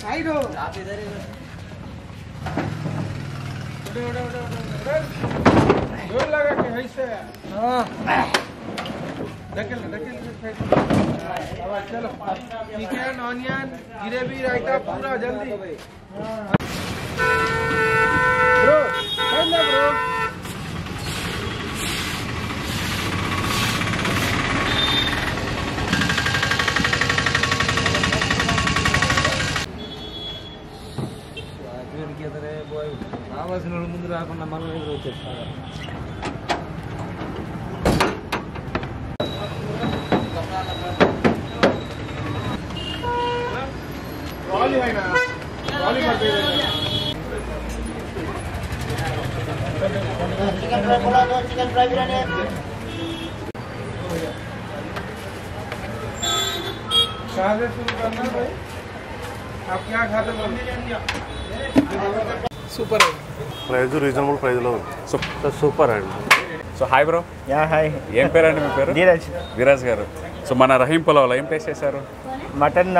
Side हो आप इधर ही उठो उठो उठो उठो जोर लगा के ऐसे हां धकेल धकेल अब चलो चिकन ऑनियन ग्रेवी रायता पूरा जल्दी ब्रो चलो ब्रो కావాల్సిన వాళ్ళ ముందు రాకుండా మనం ఎదురు వచ్చేస్తారా చికెన్ ఫ్రై బిర్యానీ కాదే शुरू करना भाई आप क्या खाते हो सुपर ప్రైస్ రీజనబుల్ ప్రైస్ లో సో సూపర్ అండి so hi bro yeah hi ఏం పేరు అండి మీ పేరు ధీరజ్ ధీరజ్ గారు సో మన రహీం పులావ్ ఏం టేస్ట్ చేశారు మటన్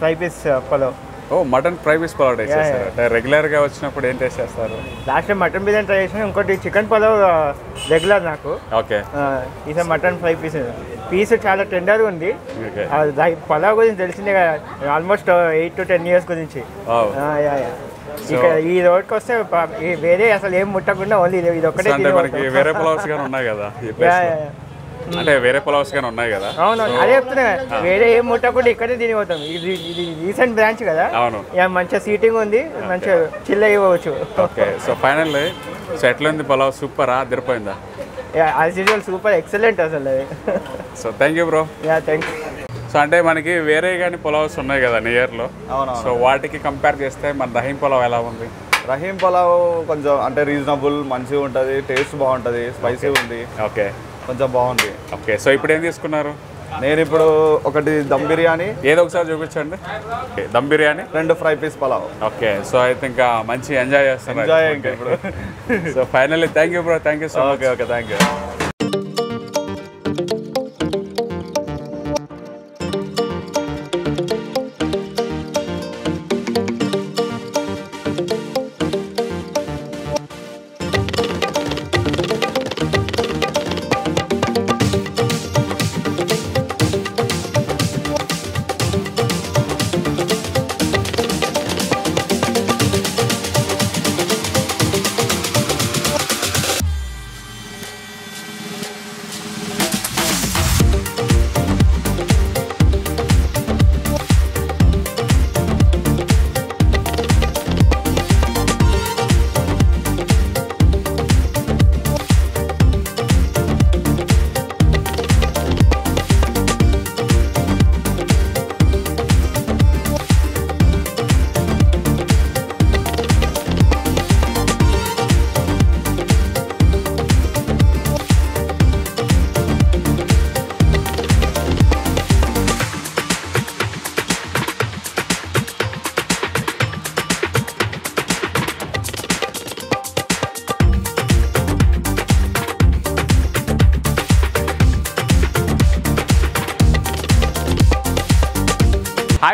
ఫ్రై పీస్ పులావ్ ఓ mutton fry piece pulao taste చేశారు అంటే రెగ్యులర్ గా వచ్చినప్పుడు ఏం టేస్ట్ చేస్తారు last time mutton biryani try చేశాను ఇంకోటి చికెన్ పులావ్ రెగ్యులర్ నాకు ఓకే ఇది మటన్ ఫ్రై పీస్ పీస్ చాలా టెండర్ ఉంది పులావ్ గురించి తెలిసిందే కదా ఆల్మోస్ట్ 8 to 10 years గురించి ఈ రోడ్కి వస్తే వేరే అసలు ఏం ముట్టకుండా ఓన్లీ ఇది ఒక్కటే వేరే పులావ్స్ గానీ ఉన్నాయి కదా అంటే వేరే పులావ్స్ గానీ ఉన్నాయి కదా అవును అదే చెప్తున్నా వేరే ఏం ముట్టకుండా ఇక్కడే తినిపోతాం ఇది ఇది రీసెంట్ బ్రాంచ్ కదా అవును మంచి సీటింగ్ ఉంది మంచి చిల్ అయిపోవచ్చు ఓకే సో ఫైనల్ సో ఎట్లుంది పులావ్ సూపరా అదిరిపోయిందా యాజ్ యూజువల్ సూపర్ ఎక్సలెంట్ అసలు so thank you bro yeah thank you so అంటే మనకి వేరే కానీ పులావ్స్ ఉన్నాయి కదా నియర్లో సో వాటికి కంపేర్ చేస్తే మన రహీం పులావ్ ఎలా ఉంది రహీం పులావ్ కొంచెం అంటే రీజనబుల్ మంచిగా ఉంటుంది టేస్ట్ బాగుంటుంది స్పైసీ ఉంది ఓకే కొంచెం బాగుంది ఓకే సో ఇప్పుడు ఏం తీసుకున్నారు నేను ఇప్పుడు ఒకటి దమ్ బిర్యానీ ఏదో ఒకసారి చూపించండి dum biryani 2 fry piece pulao okay so అయితే ఇంకా మంచి ఎంజాయ్ చేస్తాను ఎంజాయ్ ఇంకా ఇప్పుడు so finally thank you bro thank you so much okay okay thank you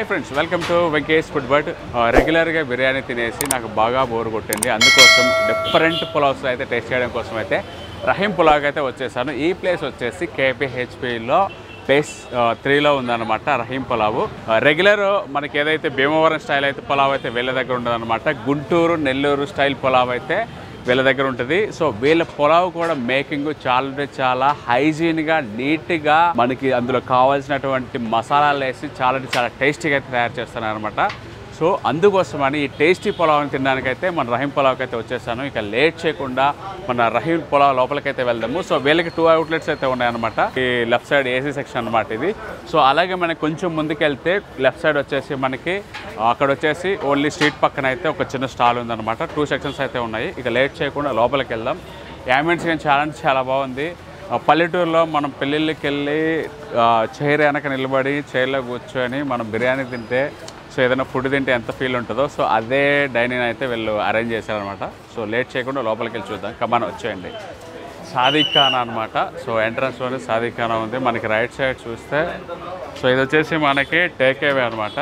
Hi friends, welcome to Venkes Food Bird. Regular ga biryani tinesi naaku baga bore kottindi andukosam different pulaos aithe taste cheyadam kosam aithe Raheem Pulao ki aithe vachesanu. Ee place vachesi KPHB lo place 3 lo undanamata Raheem Pulao. Regular manaki edaithe Bhimavaram style aithe pulao aithe vela daggara undanamata Gunturu Nellore style pulao aithe vela daggara untadi. So vela pulao kuda making చాలా hygiene ga neat ga manaki andulo kavalsinatuvanti masalalu esi చాలా tasty ga తయారు చేస్తారు అన్నమాట. So అందుకోసమని ఈ tasty పులావ్ని తినడానికి అయితే మన రహీమ్ పులావ్కి అయితే వచ్చేసాను. ఇక లేట్ చేయకుండా మన రహీమ్ పులావ్ లోపలికి అయితే వెళ్దాము. సో వీళ్ళకి 2 అవుట్లెట్స్ అయితే ఉన్నాయన్నమాట. ఈ లెఫ్ట్ సైడ్ ఏసీ సెక్షన్ అనమాట ఇది. సో అలాగే మనకి కొంచెం ముందుకు వెళ్తే లెఫ్ట్ సైడ్ వచ్చేసి మనకి అక్కడ వచ్చేసి ఓన్లీ స్ట్రీట్ పక్కన అయితే ఒక చిన్న స్టాల్ ఉందన్నమాట. 2 సెక్షన్స్ అయితే ఉన్నాయి. ఇక లేట్ చేయకుండా లోపలికి వెళ్దాం. యాంబియన్స్ కానీ చాలా బాగుంది. పల్లెటూరులో మనం పెళ్ళిళ్ళకి వెళ్ళి చైర్ వెనక నిలబడి చైర్లో కూర్చొని మనం బిర్యానీ తింటే సో ఏదైనా ఫుడ్ తింటే ఎంత ఫీల్ ఉంటుందో సో అదే డైనింగ్ అయితే వీళ్ళు అరేంజ్ చేశారనమాట. సో లేట్ చేయకుండా లోపలికి వెళ్ళి చూద్దాం. కమాన్ వచ్చేయండి. సాదిఖానా అనమాట. సో ఎంట్రన్స్లోనే సాదిఖానా ఉంది. మనకి రైట్ సైడ్ చూస్తే సో ఇది వచ్చేసి మనకి టేకేవే అనమాట.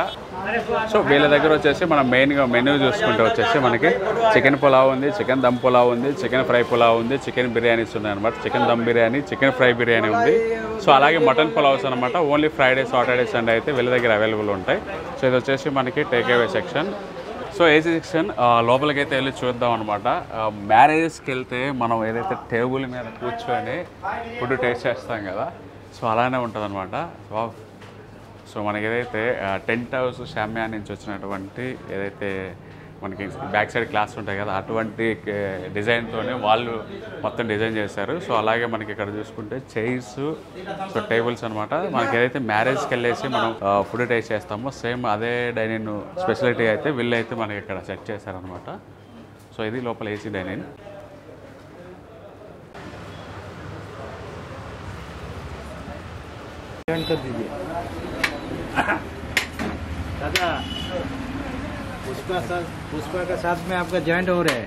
సో వీళ్ళ దగ్గర వచ్చేసి మనం మెయిన్గా మెనూ చూసుకుంటే వచ్చేసి మనకి చికెన్ పులావ్ ఉంది, చికెన్ దమ్ పులావ్ ఉంది, చికెన్ ఫ్రై పులావ్ ఉంది, చికెన్ బిర్యానీస్ ఉన్నాయి అనమాట. Chicken dum biryani, chicken fry biryani ఉంది. సో అలాగే మటన్ పులావ్స్ అనమాట. ఓన్లీ ఫ్రైడే, సాటర్డే, సండే అయితే వీళ్ళ దగ్గర అవైలబుల్ ఉంటాయి. సో ఇది వచ్చేసి మనకి takeaway section. So AC section లోపలికైతే వెళ్ళి చూద్దాం అనమాట. మ్యారేజెస్కి వెళ్తే మనం ఏదైతే టేబుల్ మీద కూర్చొని ఫుడ్ టేస్ట్ చేస్తాం కదా సో అలానే ఉంటుంది అనమాట. సో మనకి ఏదైతే టెంట్ హౌస్ శామ్యా నుంచి వచ్చినటువంటి ఏదైతే మనకి బ్యాక్ సైడ్ క్లాస్ ఉంటాయి కదా అటువంటి డిజైన్తోనే వాళ్ళు మొత్తం డిజైన్ చేశారు. సో అలాగే మనకి ఇక్కడ చూసుకుంటే చైర్స్, సో టేబుల్స్ అనమాట. మనకి ఏదైతే మ్యారేజ్కి వెళ్ళేసి మనం ఫుడ్ టేస్ట్ చేస్తామో సేమ్ అదే డైనింగ్ స్పెషాలిటీ అయితే వీళ్ళైతే మనకి ఇక్కడ సెట్ చేశారనమాట. సో ఇది లోపల ఏసీ డైనింగ్. पुष्पा का साथ में आपका जॉइंट हो रहा है.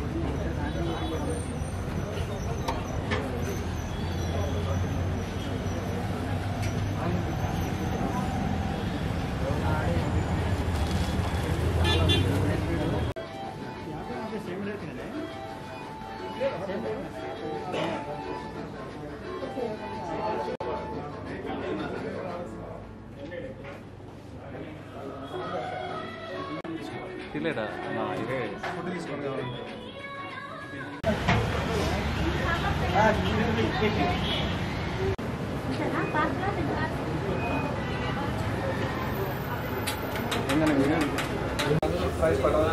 తిలేదా నా ఇదే ఫుడ్ తీసుకున్నాను. ఇదనా పాస్తా తింటా ఎంగన మిగన్ ప్రైస్ పడదా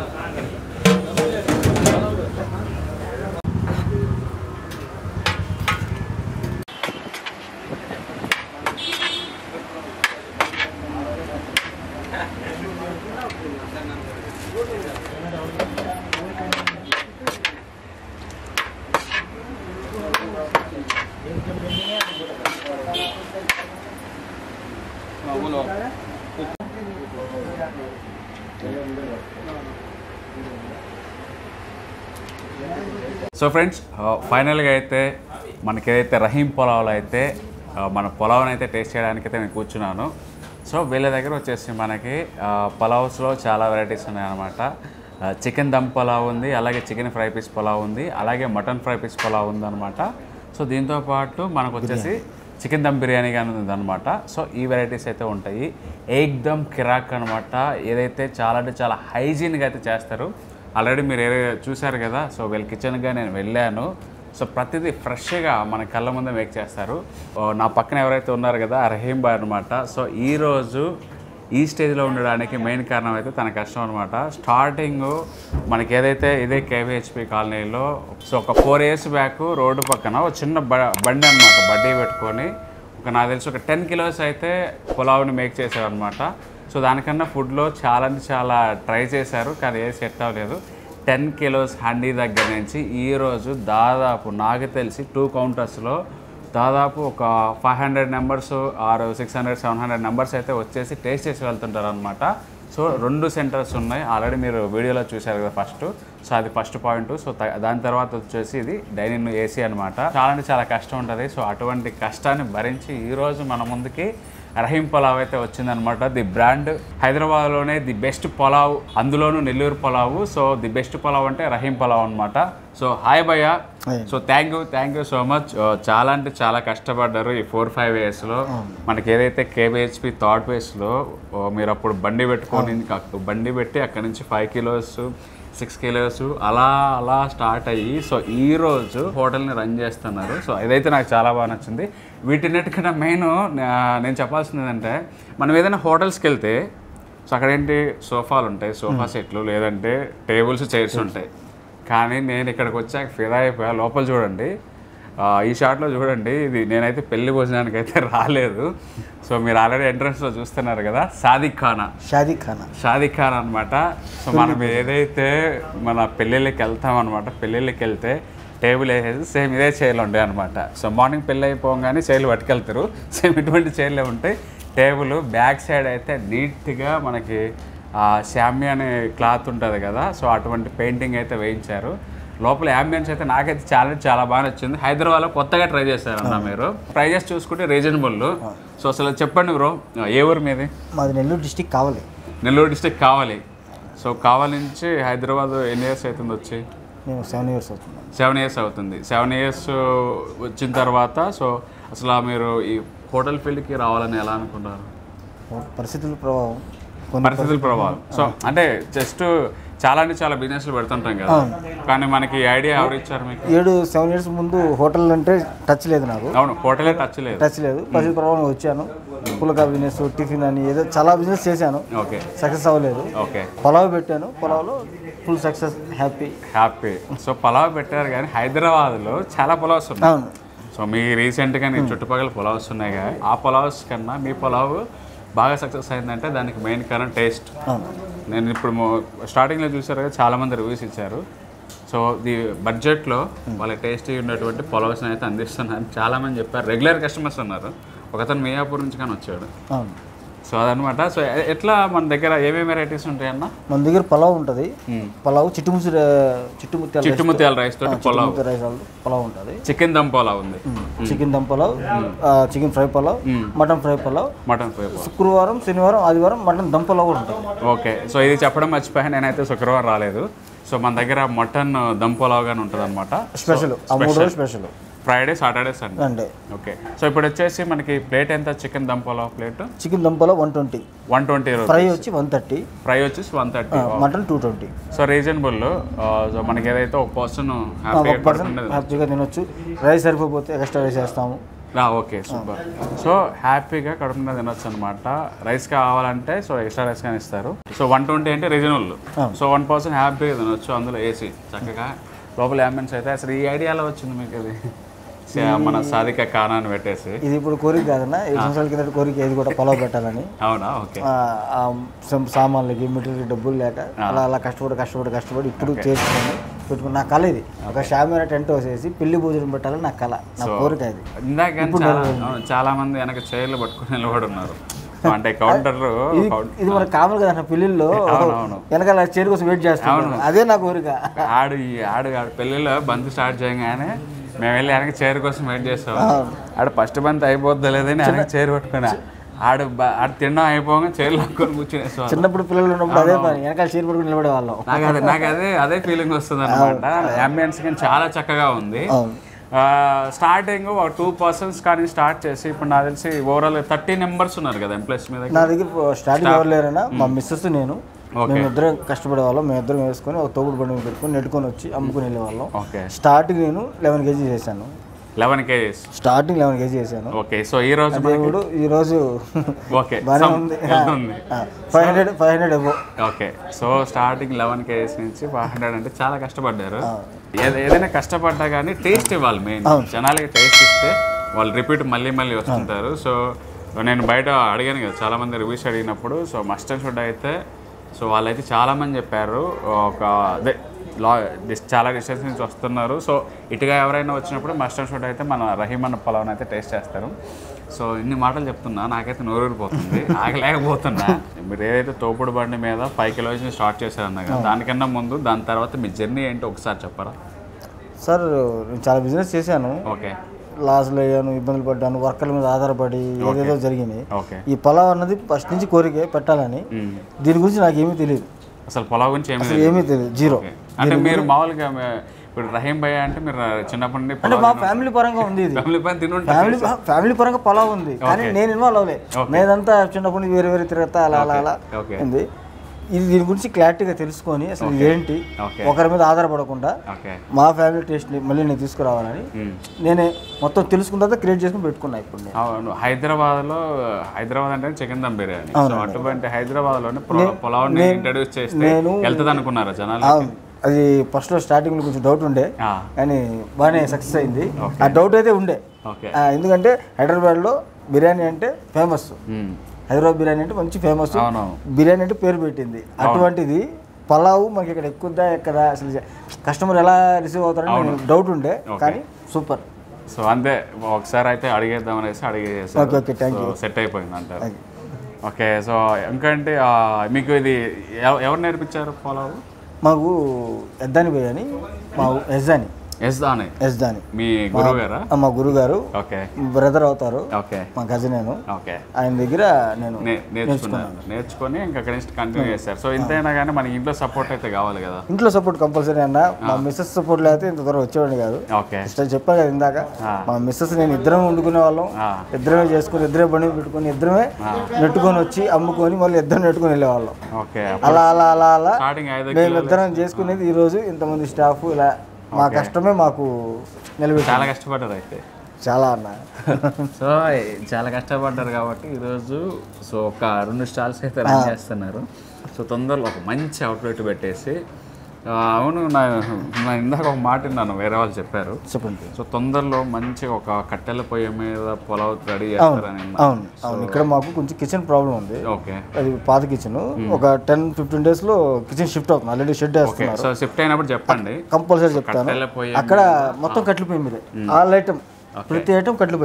So friends, finally gaite manakete Raheem Pulao laite mana pulao naite taste cheyadaniki nenu kuchunnanu. So vela daggara vachesi manaki pulaos lo chaala varieties unnayi anamata. Chicken dum pulao undi, alage chicken fry piece pulao undi, alage mutton fry piece pulao undi anamata. So deento paatu manaku vachesi chicken dum biryani gaani undi anamata. So ee varieties aithe untayi. Ekdam kirak anamata, edaithe chaala hygiene ga aithe chestaru. Already mere chusaru kada, so well kitchen ga nenu vellanu. So pratidi fresh ga mana kalla munde make chestaru. Na pakkana evaraithe unnaru kada Raheem bhai anamata. So ee roju ఈ stage లో ఉండడానికి main కారణం అయితే తన కష్టం అన్నమాట. Starting మనకి ఏదైతే ఇదే KPHB కాలనీలో సో ఒక 4 ఇయర్స్ బ్యాక్ రోడ్డు పక్కన ఒక చిన్న బండి అన్నమాట, బడ్డీ పెట్టుకొని ఒక నాకు తెలుసు ఒక 10 కిలోస్ అయితే పులావ్ని మేక్ చేశారు అన్నమాట. సో దానికన్నా ఫుడ్ లో చాలా ట్రై చేశారు కానీ ఏ సెట్ అవ్వలేదు. 10 కిలోస్ హండీ దగ్గర నుంచి ఈ రోజు దాదాపు నాకు తెలిసి 2 కౌంటర్స్ లో దాదాపు ఒక 500 నెంబర్స్ ఆర్ 600-700 నెంబర్స్ అయితే వచ్చేసి టేస్ట్ చేసి వెళ్తుంటారు అనమాట. సో 2 సెంటర్స్ ఉన్నాయి, ఆల్రెడీ మీరు వీడియోలో చూశారు కదా ఫస్ట్. సో అది ఫస్ట్ పాయింట్. సో దాని తర్వాత వచ్చేసి ఇది డైనింగ్ ఏసీ అనమాట. చాలా కష్టం ఉంటుంది. సో అటువంటి కష్టాన్ని భరించి ఈరోజు మన ముందుకి రహీం పులావ్ అయితే వచ్చిందనమాట. ది బ్రాండ్ హైదరాబాద్లోనే ది బెస్ట్ పులావ్, అందులోనూ Nellore pulao. So the best pulao అంటే రహీం పులావ్ అనమాట. సో హాయ్ భయ్యా. So thank you so much. చాలా కష్టపడ్డారు ఈ 4-5 ఇయర్స్లో. మనకి ఏదైతే KPHB థర్డ్ ఫేజ్లో మీరు అప్పుడు బండి పెట్టుకొని బండి పెట్టి అక్కడ నుంచి 5 కిలోస్ 6 కిలోస్ అలా స్టార్ట్ అయ్యి సో ఈరోజు హోటల్ని రన్ చేస్తున్నారు. సో ఇదైతే నాకు చాలా బాగా నచ్చింది. వీటిన్నిటికన్నా మెయిన్ నేను చెప్పాల్సింది ఏంటంటే మనం ఏదైనా హోటల్స్కి వెళ్తే సో అక్కడ ఏంటి సోఫాలు ఉంటాయి, సోఫా సెట్లు లేదంటే టేబుల్స్ చైర్స్ ఉంటాయి. కానీ నేను ఇక్కడికి వచ్చాక ఫిదా అయిపోయా. లోపల చూడండి, ఈ షాట్లో చూడండి, ఇది నేనైతే పెళ్లి భోజనానికి అయితే రాలేదు. సో మీరు ఆల్రెడీ ఎంట్రన్స్లో చూస్తున్నారు కదా షాదీ ఖానా అనమాట. సో మనం ఏదైతే మన పెళ్ళిళ్ళకి వెళ్తాం అనమాట, పెళ్ళిళ్ళకి వెళ్తే టేబుల్ వేసేసి సేమ్ ఇదే చైర్లు ఉంటాయి అనమాట. సో మార్నింగ్ పెళ్ళి అయిపోగానే చైర్లు పట్టుకెళ్తారు, సేమ్ ఇటువంటి చైర్లే ఉంటాయి. టేబుల్ బ్యాక్ సైడ్ అయితే నీట్గా మనకి శామ్య అనే క్లాత్ ఉంటుంది కదా, సో అటువంటి పెయింటింగ్ అయితే వేయించారు. లోపల అంబియన్స్ అయితే నాకైతే చాలా బాగా నచ్చింది. హైదరాబాద్లో కొత్తగా ట్రై చేశారు అన్న మీరు. ప్రైజెస్ చూసుకుంటే రీజనబుల్. సో అసలు చెప్పండి బ్రో, ఏ ఊరు మీది? మాది నెల్లూరు డిస్టిక్ కావాలి. సో కావాలి నుంచి హైదరాబాద్ ఎన్ని ఇయర్స్ అవుతుంది వచ్చి? 7 ఇయర్స్ అవుతుంది. 7 ఇయర్స్ అవుతుంది. 7 ఇయర్స్ వచ్చిన తర్వాత సో అసలు మీరు ఈ హోటల్ ఫీల్డ్కి రావాలని ఎలా అనుకున్నారు? పరిస్థితుల ప్రభావం. సో అంటే జస్ట్ చాలా బిజినెస్లు పెడుతుంటాం కదా, కానీ మనకి ఐడియా ఎవరు ఇచ్చారు మీకు? 7 ఇయర్స్ ముందు హోటల్ అంటే టచ్ లేదు నాకు. అవును, హోటలే టచ్ లేదు. పరిస్థితి ప్రభావం వచ్చాను. పులక బిజినెస్, టిఫిన్ అని ఏదో చాలా బిజినెస్ చేశాను, సక్సెస్ అవ్వలేదు. పులావ్ పెట్టాను, పులావ్లో full success. Happy. So pulao పెట్టారు కానీ హైదరాబాద్లో చాలా పులావ్స్ ఉన్నాయి. అవును. సో మీ రీసెంట్గా నేను చుట్టుపక్కల పులావ్స్ ఉన్నాయి కదా, ఆ పులావ్స్ కన్నా మీ పులావ్ బాగా సక్సెస్ అయిందంటే దానికి మెయిన్ కారణం టేస్ట్. నేను ఇప్పుడు స్టార్టింగ్లో చూసారు కదా, చాలామంది రివ్యూస్ ఇచ్చారు. సో ది బడ్జెట్లో వాళ్ళ టేస్టీ ఉన్నటువంటి పులావ్స్ని అయితే అందిస్తున్నారు చాలామంది చెప్పారు. రెగ్యులర్ కస్టమర్స్ ఉన్నారు. ఒకతను మియాపూర్ నుంచి కానీ వచ్చాడు. సో అదనమాట. సో ఎట్లా మన దగ్గర ఏమేమి వెరైటీస్ ఉంటాయి అన్న? మన దగ్గర పులావ్ ఉంటుంది, పులావ్ చిట్టుముత్యాల రైస్ తోటి పులావ్ ఉంటుంది, chicken dum pulao, chicken fry pulao, mutton fry pulao. శుక్రవారం, శనివారం, ఆదివారం మటన్ దమ్ పులావ్ ఉంటుంది. ఓకే. సో ఇది చెప్పడం మర్చిపోయాను, నేనైతే శుక్రవారం రాలేదు. సో మన దగ్గర మటన్ దమ్ పులావ్ గాని ఉంటుంది అనమాట. Special Friday, Saturday, Sunday. Okay. So ఇప్పుడు వచ్చేసి మనకి ప్లేట్ ఎంత? చికెన్ దమ్ పులావ్ 120, ఫ్రై వచ్చి 130, మటన్ 220. So reasonable. సో మనకి ఏదైతే ఒక పర్సన్ హ్యాపీగా తినొచ్చు. రైస్ సరిపోతే ఎక్స్ట్రా రైస్ చేస్తాము. Okay, super. సో హ్యాపీగా కడుపున తినొచ్చు అనమాట. రైస్ కావాలంటే సో ఎక్స్ట్రా రైస్ కానీ ఇస్తారు. సో 120 అంటే రీజనబుల్. సో 1 పర్సన్ హ్యాపీగా తినొచ్చు, అందులో ఏసీ చక్కగా. లోపల అంబియన్స్ అయితే అసలు ఈ ఐడియాలో వచ్చింది మీకు? అది మన సాధిక కానాన్ని పెట్టేసి ఇది ఇప్పుడు కోరిక కాదన్నా, 7 సంవత్సరాల కింద కోరిక ఏది కూడా పొలవ పెట్టాలని. అవునా? ఓకే. సామాన్లకి మెటీరియల్ డబ్బులు లేక అలా కష్టపడి ఇప్పుడు చేసుకుని పెట్టుకుని నా కళ ఇది. ఒక షామియానా టెంట్ వేసేసి పెళ్లి భోజనం పెట్టాలని నా కళ, నా కోరిక ఇది. ఇందాక చాలా మంది వెనక చైర్లు పట్టుకుని నిలబడి ఉన్నారు. అంటే కౌంటర్లు ఇది మన కామన్ కదా పెళ్ళిళ్ళు వెనకాల చైర్ కోసం వెయిట్ చేస్తాను అదే నా కోరిక. ఆడు ఆడు ఆడు పెళ్ళిలో బంత్ స్టార్ట్ చేయగానే మేము వెళ్ళి వెనక చైర్ కోసం వెయిట్ చేస్తాం. ఆడు ఫస్ట్ బంత్ అయిపోద్దా లేదని వెనక చైర్ పట్టుకున్నా ఆడు ఆడు తినడం అయిపోగా చైర్లు పట్టుకొని కూర్చునేస్తాం. చిన్నప్పుడు పిల్లలు ఉన్నప్పుడు అదే వెనకాల చైర్ పట్టుకుని నిలబడే వాళ్ళం. నాకు అదే ఫీలింగ్ వస్తుంది అనమాట. అంబియన్స్ కానీ చాలా చక్కగా ఉంది. స్టార్టింగ్ 2 persons కానీ స్టార్ట్ చేసి ఇప్పుడు నాకు తెలిసి ఓవరాల్ 30 members ఉన్నారు కదా ఎంప్లాయీస్ మీద. నా దగ్గర స్టార్టింగ్ ఎవరు లేరన్నా మా మిస్సెస్ నేను మేమిద్దరం కష్టపడే వాళ్ళం. మేమిద్దరం వేసుకొని ఒక తోపుడు బండి పెట్టుకుని నెట్టుకొని వచ్చి అమ్ముకుని వెళ్ళే వాళ్ళం. స్టార్టింగ్ నేను 11 kg చేశాను. 11 kg స్టార్టింగ్ 11 kg చేశాను. ఓకే సో ఈ రోజు బాగా ఉంది. 500 అబో. ఓకే సో స్టార్టింగ్ 11 kg నుంచి 500 అంటే చాలా కష్టపడ్డారు. ఏదైనా కష్టపడ్డా కానీ టేస్ట్ ఇవ్వాలి. మెయిన్ జనాలకి టేస్ట్ ఇస్తే వాళ్ళు రిపీట్ మళ్ళీ వస్తుంటారు. సో నేను బయట అడిగాను కదా చాలా మంది రివ్యూస్ అడిగినప్పుడు, సో మస్ట్ అండ్ షుడ్ అయితే సో వాళ్ళైతే చాలామంది చెప్పారు ఒక అదే చాలా డిస్టెన్స్ నుంచి వస్తున్నారు. సో ఇటుగా ఎవరైనా వచ్చినప్పుడు మస్టర్డ్ షూట్ అయితే మన రహీమ్ అన్న పొలాన్ని అయితే టేస్ట్ చేస్తారు. సో ఇన్ని మాటలు చెప్తున్నా నాకైతే నోరూరిపోతుంది, ఆగలేకపోతున్నా. మీరు ఏదైతే తోపుడు బండి మీద 5 kg నుంచి స్టార్ట్ చేశారన్నా కదా, దానికన్నా ముందు దాని తర్వాత మీ జర్నీ ఏంటో ఒకసారి చెప్పరా సార్? నేను చాలా బిజినెస్ చేశాను. ఓకే లాస్లో అయ్యాను, ఇబ్బందులు పడ్డాను, వర్కర్ల మీద ఆధారపడి ఏదేదో జరిగింది. ఈ పొలావ్ అన్నది ఫస్ట్ నుంచి కోరికే పెట్టాలని, దీని గురించి నాకేమీ తెలియదు అసలు. పొలావ్ గురించి ఏమీ తెలియదు, జీరో. అంటే మీరు మామూలుగా ఇప్పుడు రహీం భయ్య అంటే మీరు చిన్నప్పటి నుండి అంటే మా ఫ్యామిలీ పరంగా ఉంది, ఫ్యామిలీ పరంగా పొలావ్ ఉంది కానీ నేను ఇన్వాల్వ్ అవ్వలేదు. నేనంతా చిన్నప్పటి నుండి వేరే వేరే తిరగతా అలా అలా అలా ఉంది. ఇది దీని గురించి క్లారిటీగా తెలుసుకొని అసలు ఏంటి ఒకరి మీద ఆధారపడకుండా మా ఫ్యామిలీ టేస్ట్ని మళ్ళీ నేను తీసుకురావాలని నేనే మొత్తం తెలుసుకున్న తర్వాత క్రియేట్ చేసుకుని పెట్టుకున్నా. ఇప్పుడు అవును హైదరాబాద్లో, హైదరాబాద్ అంటే చికెన్ దమ్ బిర్యానీ, అటువంటి హైదరాబాద్లోనే పొలావ్ని ఇంట్రడ్యూస్ చేస్తే వెళ్తుంది అనుకున్నారా జనాలు? అది ఫస్ట్లో స్టార్టింగ్లో కొంచెం డౌట్ ఉండే కానీ బాగానే సక్సెస్ అయింది. ఆ డౌట్ అయితే ఉండే, ఎందుకంటే హైదరాబాద్లో బిర్యానీ అంటే ఫేమస్, హైదరాబాద్ బిర్యానీ అంటే మంచి ఫేమస్, బిర్యానీ అంటే పేరు పెట్టింది. అటువంటిది పలావు మనకి ఇక్కడ ఎక్కువదా ఎక్కడ అసలు కస్టమర్ ఎలా రిసీవ్ అవుతారని డౌట్ ఉండే కానీ సూపర్. సో అంతే ఒకసారి అయితే అడిగేద్దాం అనేసి అడిగేసాను, సెట్ అయిపోయింది అంటారు. ఓకే సో ఇంకంటే మీకు ఇది ఎవరు నేర్పించారు పలావు? మాకు ఎద్దాని బిర్యానీ, మాకు యజ్దాని మీ గురువుగారా? మా గురువుగారు బ్రదర్ అవుతారు, మా కజిన్. నేను ఆయన దగ్గర నేను నేర్చుకుని ఇంకా అక్కడ నుంచి కంటిన్యూ చేశారు. సో ఇంతైనా కానీ మన ఇంట్లో సపోర్ట్ అయితే కావాలి కదా. ఇంట్లో సపోర్ట్ కంపల్సరీ అన్న. మా మిస్సెస్ సపోర్ట్ లేకపోతే ఇంత దూరం వచ్చేవాడిని కాదు. చెప్పాను కదా ఇందాక, మా మిస్సెస్ నేను ఇద్దరమే వండుకునే వాళ్ళం, ఇద్దరమే చేసుకుని, ఇద్దరే బండి పెట్టుకుని, ఇద్దరమే నెట్టుకొని వచ్చి అమ్ముకొని మళ్ళీ ఇద్దరు నెట్టుకుని వెళ్ళేవాళ్ళం. అలా అలా అలా అలా మేము ఇద్దరం చేసుకునేది ఈ రోజు ఇంతమంది స్టాఫ్. ఇలా మా కష్టమే మాకు నిలబెట్టి చాలా కష్టపడ్డారు అయితే, చాలా అన్న. సో చాలా కష్టపడ్డారు కాబట్టి ఈరోజు సో ఒక 2 stalls అయితే రన్ చేస్తున్నారు. సో తొందరలో ఒక మంచి అవుట్లెట్ పెట్టేసి. అవును నా ఇందాక ఒక మాట విన్నాను, వేరే వాళ్ళు చెప్పారు. సో తొందరలో మంచి ఒక కట్టెల పొయ్యి మీద పొలావ్ రెడీ చేస్తారని. అవును ఇక్కడ మాకు కొంచెం కిచెన్ ప్రాబ్లం ఉంది. ఓకే అది పాత కిచెన్, ఒక 10-15 days లో కిచెన్ షిఫ్ట్ అవుతుంది. ఆల్రెడీ షిఫ్ట్ చేస్తున్నారు. సో షిఫ్ట్ అయినప్పుడు చెప్పండి, కంపల్సరీ చెప్తాను. అక్కడ మొత్తం కట్టెల పొయ్యి మీద ఆల్ ఐటమ్, ప్రతి ఐటమ్ కట్టెల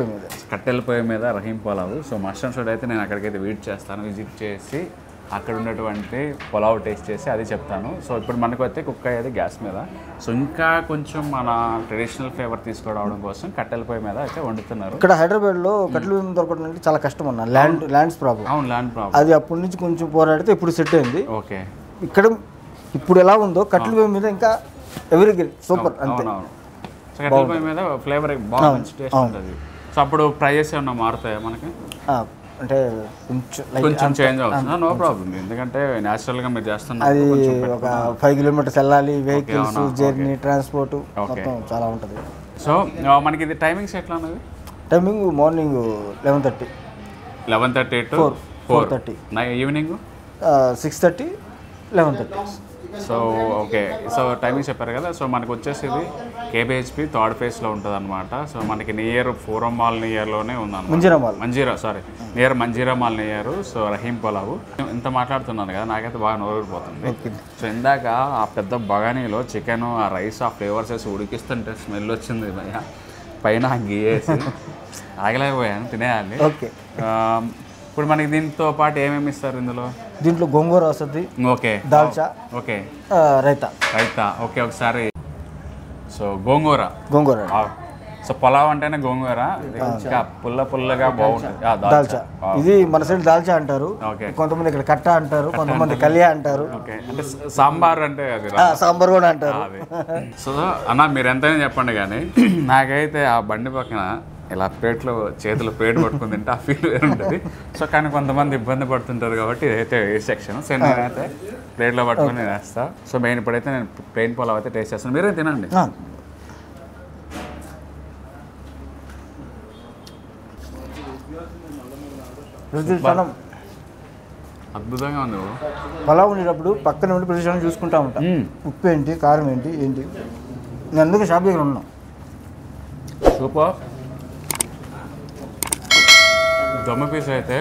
పొయ్యి మీద రహీం పొలావ్. సో మస్టర్డ్ సోడ్ అయితే నేను అక్కడికైతే విజిట్ చేసి అక్కడ ఉన్నటువంటి పొలావ్ టేస్ట్ చేసి అది చెప్తాను. సో ఇప్పుడు మనకు అయితే కుక్ అయ్యేది గ్యాస్ మీద. సో ఇంకా కొంచెం మన ట్రెడిషనల్ ఫ్లేవర్ తీసుకురావడం కోసం కట్టెల పొయ్యి మీద అయితే వండుతున్నారు. ఇక్కడ హైదరాబాద్లో కట్టెల దొరకడం అంటే చాలా కష్టం అన్న, ల్యాండ్స్ ప్రాబ్లం. అవును ల్యాండ్ ప్రాబ్లం, అది అప్పటి నుంచి కొంచెం పోరాడితే ఇప్పుడు సెట్ అయింది. ఓకే ఇక్కడ ఇప్పుడు ఎలా ఉందో కట్టెల పొయ్యి మీద ఇంకా ఎవరికి సూపర్ అంతే. సో కట్టెల పొయ్యి మీద ఫ్లేవర్ బాగా మంచి టేస్ట్ ఉంటుంది. సో అప్పుడు ప్రైజెస్ ఏమన్నా మారుతాయా మనకి? అంటే కొంచెం చేంజ్ అవుతుంది, నో ప్రాబ్లం. ఎందుకంటే నేచురల్గా మీరు చేస్తున్నారు, అది ఒక 5 km వెళ్ళాలి, వెహికల్స్ జర్నీ ట్రాన్స్పోర్ట్ మొత్తం చాలా ఉంటుంది. సో మనకి ఇది టైమింగ్స్ ఎట్లా ఉన్నది? Timing morning 11:30 to 4:30, evening 6:30 11:30. So okay so timing చెప్పారు కదా. సో మనకు వచ్చేసి ఇది KPHB 3rd phase లో ఉంటుంది అనమాట. సో మనకి నియర్ ఫోరం మాల్ నియర్లోనే ఉందన్నమాట, near Manjeera mall near. So Rahim pulao. ఇంత మాట్లాడుతున్నాను కదా నాకైతే బాగా నోరూరిపోతుంది. సో ఇందాక ఆ పెద్ద బగానీలో చికెన్, ఆ రైస్, ఆ ఫ్లేవర్స్ వేసి ఉడికిస్తుంటే స్మెల్ వచ్చింది భయ్య, పైన గీ వేసి ఆగలేకపోయాను, తినేయాలి. ఇప్పుడు మనకి దీంతో పాటు ఏమేమి ఇస్తారు ఇందులో? దీంట్లో గోంగూర వస్తుంది, okay, dalcha, okay, raita, raita, okay. ఒకసారి సో గోంగూర, గోంగూర, సో పులావ్ అంటేనే గోంగూర, ఇంకా పుల్ల పుల్లగా బాగుంటుంది దాల్చా. ఇది మన సైడ్ దాల్చా అంటారు, కొంతమంది ఇక్కడ కట్ట అంటారు, కొంతమంది కళ్యా అంటారు, అంటే సాంబార్ అంటే సాంబార్ కూడా అంటారు. సో అన్న మీరు ఎంతైనా చెప్పండి, కానీ నాకైతే ఆ బండి పక్కన ఇలా ప్లేట్లో చేతులు ప్లేట్ పట్టుకుని తింటే ఆ ఫీల్ వేరు ఉంటుంది. సో కానీ కొంతమంది ఇబ్బంది పడుతుంటారు కాబట్టి ఇదైతే ఏ సెక్షన్, సో నేనైతే ప్లేట్లో పట్టుకుని తినేస్తాను. సో మెయిన్ ఇప్పుడైతే నేను ప్లేన్ పులావ్ అయితే టేస్ట్ చేస్తాను, మీరే తినండి. అద్భుతంగా ఉంది. పులావ్ ఉండేటప్పుడు పక్కన ఉండి ప్రదేశాలను చూసుకుంటా ఉంటాం, ఉప్పు ఏంటి, కారం ఏంటి, ఏంటి, నేను అందుకే షాప్ దగ్గర ఉన్నాం. సూపర్ దొమ్మ పీస్ అయితే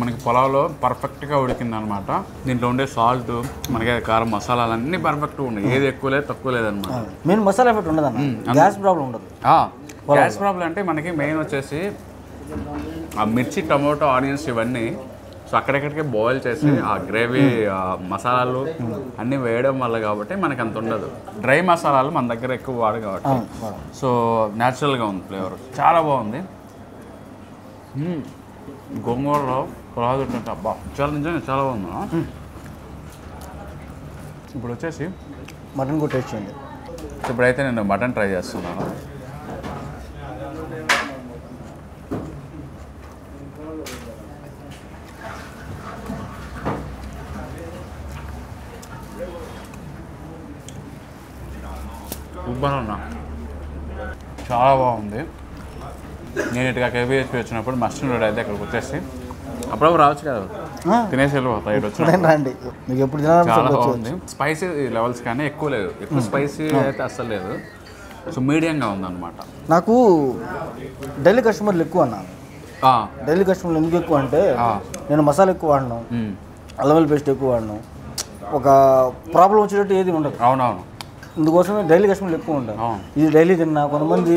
మనకి పులావ్లో పర్ఫెక్ట్గా ఉడికిందనమాట. దీంట్లో ఉండే సాల్ట్, మనకి కారం, మసాలాలు అన్నీ పర్ఫెక్ట్గా ఉన్నాయి, ఏది ఎక్కువ లేదు తక్కువ లేదనమాట. మెయిన్ మసాలా ఎఫెక్ట్ ఉండదు, గ్యాస్ ప్రాబ్లం ఉండదు. గ్యాస్ ప్రాబ్లం అంటే మనకి మెయిన్ వచ్చేసి ఆ మిర్చి, టమోటో, ఆనియన్స్ ఇవన్నీ సో అక్కడెక్కడికి బాయిల్ చేసి ఆ గ్రేవీ, ఆ మసాలాలు అన్నీ వేయడం వల్ల కాబట్టి మనకు అంత ఉండదు. డ్రై మసాలాలు మన దగ్గర ఎక్కువ వాడు కాబట్టి సో న్యాచురల్గా ఉంది ఫ్లేవర్, చాలా బాగుంది. గోంగూరలో పులావ్ తింటే అబ్బా చాలా నిజంగా చాలా బాగుంది. ఇప్పుడు వచ్చేసి మటన్ కూడా టేస్ట్ చేయండి. ఇప్పుడైతే నేను మటన్ ట్రై చేస్తున్నాను. ఉబ్బనా చాలా బాగుంది. నేను ఇటుగా KPHB వచ్చినప్పుడు మస్టర్డ్ రోడ్ అయితే అక్కడికి వచ్చేసి అప్పుడప్పుడు రావచ్చు కదా, తినేసి వెళ్ళిపోతాయి. చాలా బాగుంది, స్పైసీ లెవెల్స్ కానీ ఎక్కువ లేదు, ఎక్కువ స్పైసీ అయితే అస్సలు లేదు, సో మీడియంగా ఉందన్నమాట. నాకు ఢిల్లీ కస్టమర్లు ఎక్కువ అన్నాను. ఢిల్లీ కస్టమర్లు ఎందుకు ఎక్కువ అంటే నేను మసాలా ఎక్కువ వాడినాం, అల్లం పేస్ట్ ఎక్కువ వాడినాం, ఒక ప్రాబ్లం వచ్చేటట్టు ఏది ఉండదు. అవునవును, ఇందుకోసమే ఢిల్లీ కస్టమర్లు ఎక్కువ ఉంటారు. ఇది డైలీ తిన్నా, కొంతమంది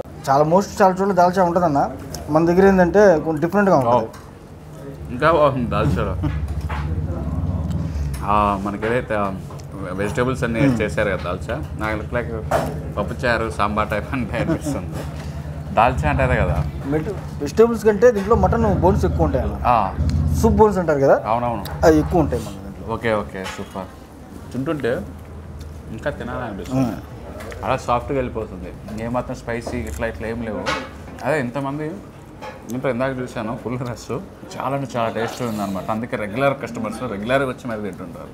చాలా మోస్ట్ చాలా చోట్ల దాల్చా ఉంటుంది అన్న, మన దగ్గర ఏంటంటే కొంచెం డిఫరెంట్గా ఉంటుంది, ఇంకా బాగుంది దాల్చాలో. మనకి ఏదైతే వెజిటేబుల్స్ అన్నీ చేశారు కదా దాల్చా, నాకు లైక్ పప్పుచారు సాంబార్ టైప్ అని టైప్ ఇస్తుంది. దాల్చా అంటారు కదా వెజిటేబుల్స్ కంటే దీంట్లో మటన్ బోన్స్ ఎక్కువ ఉంటాయి అన్న, సూప్ బోన్స్ అంటారు కదా, అవునవును అవి ఎక్కువ ఉంటాయి మన దాంట్లో. ఓకే ఓకే సూపర్, తింటుంటే ఇంకా తినాలనిపిస్తుంది, అలా సాఫ్ట్గా వెళ్ళిపోతుంది, ఏమాత్రం స్పైసీ ఇట్లా ఇట్లా ఏం లేవు. అదే ఇంతమంది ఇంట్లో ఇందాక చూశాను ఫుల్ రష్, చాలా అంటే చాలా టేస్ట్ ఉందన్నమాట. అందుకే రెగ్యులర్ కస్టమర్స్ రెగ్యులర్గా వచ్చి మరి తింటుంటారు.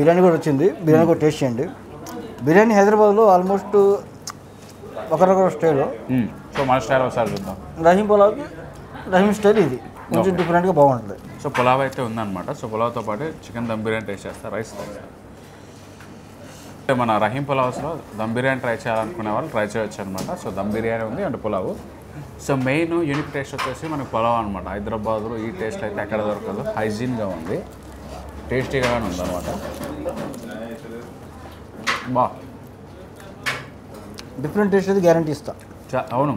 బిర్యానీ కూడా వచ్చింది, బిర్యానీ కూడా టేస్ట్ చేయండి. బిర్యానీ హైదరాబాద్లో ఆల్మోస్ట్ ఒకరొకరు స్టైల్, సో మన స్టైల్ ఒకసారి చూద్దాం. రహీం పులావ్కి రహీం స్టైల్, ఇది కొంచెం డిఫరెంట్గా బాగుంటుంది. సో పులావ్ అయితే ఉందన్నమాట. సో పులావ్తో పాటు చికెన్ దమ్ బిర్యానీ టేస్ట్ చేస్తా, రైస్ అయితే మన రహీం పులావ్స్లో దమ్ బిర్యానీ ట్రై చేయాలనుకునే వాళ్ళు ట్రై చేయొచ్చు అనమాట. సో దమ్ బిర్యానీ ఉంది and pulao. So main unique taste వచ్చేసి మనకు పులావ్ అనమాట. హైదరాబాద్లో ఈ టేస్ట్ అయితే ఎక్కడ దొరకదు, హైజీన్గా ఉంది, టేస్టీగా ఉంది అనమాట. బా డిఫరెంట్ టేస్ట్ అయితే గ్యారంటీ ఇస్తా. అవును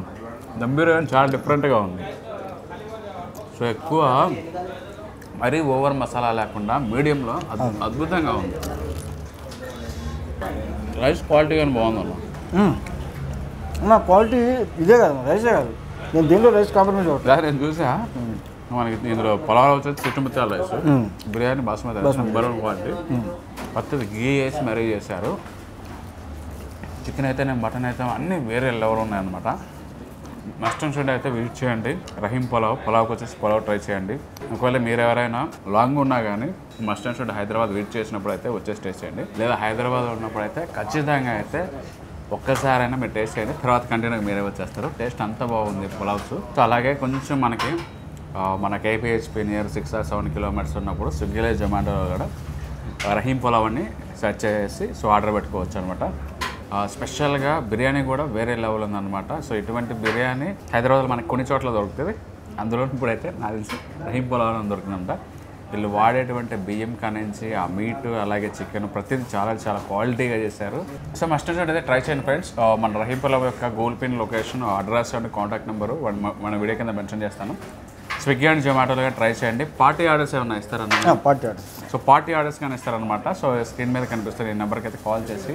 దమ్ బిర్యానీ చాలా డిఫరెంట్గా ఉంది. సో ఎక్కువ మరీ ఓవర్ మసాలా లేకుండా మీడియంలో అద్భుతంగా ఉంది. రైస్ క్వాలిటీ కానీ బాగుందన్న, క్వాలిటీ ఇదే కాదు రైసే కాదు, నేను దీంట్లో రైస్ కాంప్రమైజ్ అవుతాను. నేను చూసా మనకి ఇందులో పులావ్ వచ్చేసి చిట్టుమిత్రాల రైస్, బిర్యానీ బాస్మతి రైస్, బరూన్ క్వాలిటీ, పచ్చది గీ వేసి మరీ చేశారు. చికెన్ అయితే మటన్ అయితే అన్నీ వేరే లెవెల్ ఉన్నాయన్నమాట. మస్ట్ అండ్ షుడ్ అయితే విజిట్ చేయండి రహీం పులావ్. పులావ్కి వచ్చేసి పులావ్ ట్రై చేయండి. ఒకవేళ మీరు ఎవరైనా లాంగ్ ఉన్నా కానీ must and should Hyderabad visit చేసినప్పుడు అయితే వచ్చేసి టేస్ట్ చేయండి, లేదా హైదరాబాద్లో ఉన్నప్పుడు అయితే ఖచ్చితంగా అయితే ఒక్కసారైనా మీరు టేస్ట్ చేయండి తర్వాత కంటిన్యూగా మీరే వచ్చేస్తారు టేస్ట్ అంత బాగుంది పులావ్ సో అలాగే కొంచెం మనకి మన KPHB నియర్ 6 or 7 kilometers ఉన్నప్పుడు స్విగ్గీలో జొమాటోలో కూడా రహీమ్ పులావ్ అని సెర్చ్ చేసి సో ఆర్డర్ పెట్టుకోవచ్చు అనమాట స్పెషల్గా బిర్యానీ కూడా వేరే లెవెల్ ఉందన్నమాట సో ఇటువంటి బిర్యానీ హైదరాబాద్లో మనకు కొన్ని చోట్ల దొరుకుతుంది అందులో ఇప్పుడైతే నాకు తెలిసి రహీమ్ పులావ్ అని దొరికిందంట వీళ్ళు వాడేటువంటి బియ్యం కానించి ఆ మీట్ అలాగే చికెన్ ప్రతిదీ చాలా చాలా క్వాలిటీగా చేశారు సో మస్ట్ అయితే ట్రై చేయండి ఫ్రెండ్స్ మన రహీమ్ పులావ్ యొక్క గోల్ pin location address and contact number మన వీడియో కింద మెన్షన్ చేస్తాను స్విగ్గీ అండ్ జొమాటోలుగా ట్రై చేయండి పార్టీ ఆర్డర్స్ ఏమైనా ఇస్తారన్నమాట party orders so party orders కానీ ఇస్తారనమాట సో స్క్రీన్ మీద కనిపిస్తుంది ఈ నెంబర్కి అయితే కాల్ చేసి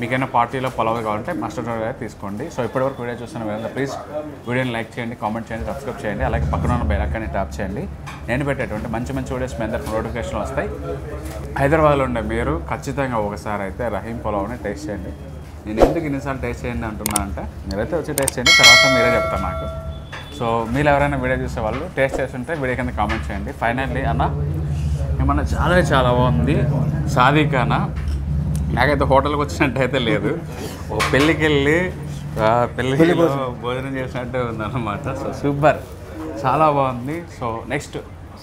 మీకైనా పార్టీలో పొలవ కావాలంటే మస్టర్డ్ ఆయిల్ అయితే తీసుకోండి సో ఇప్పటివరకు వీడియో చూస్తున్న విధంగా ప్లీజ్ వీడియోని లైక్ చేయండి కామెంట్ చేయండి సబ్స్క్రైబ్ చేయండి అలాగే పక్కన ఉన్న బెల్ ఐకాన్ని ట్యాప్ చేయండి నేను పెట్టేటువంటి మంచి మంచి వీడియోస్ మీ అందరికీ నోటిఫికేషన్లు వస్తాయి హైదరాబాద్లో ఉండే మీరు ఖచ్చితంగా ఒకసారి అయితే రహీమ్ పులావ్ని టేస్ట్ చేయండి నేను ఎందుకు ఇన్నిసార్లు టేస్ట్ చేయండి అంటున్నానంటే మీరైతే వచ్చి టేస్ట్ చేయండి తర్వాత మీరే చెప్తాను నాకు సో మీరు ఎవరైనా వీడియో చూసే వాళ్ళు టేస్ట్ చేస్తుంటే వీడియో కింద కామెంట్ చేయండి ఫైనల్లీ అన్న ఏమన్నా చాలా చాలా బాగుంది సాదికానా నాకైతే హోటల్కి వచ్చినట్టు అయితే లేదు ఒక పెళ్ళికి వెళ్ళి పెళ్ళికి భోజనం చేసినట్టు ఉందన్నమాట సో సూపర్ చాలా బాగుంది సో నెక్స్ట్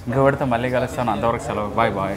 ఇంకా పెడితే మళ్ళీ కలుస్తాను అంతవరకు సెలవు బాయ్ బాయ్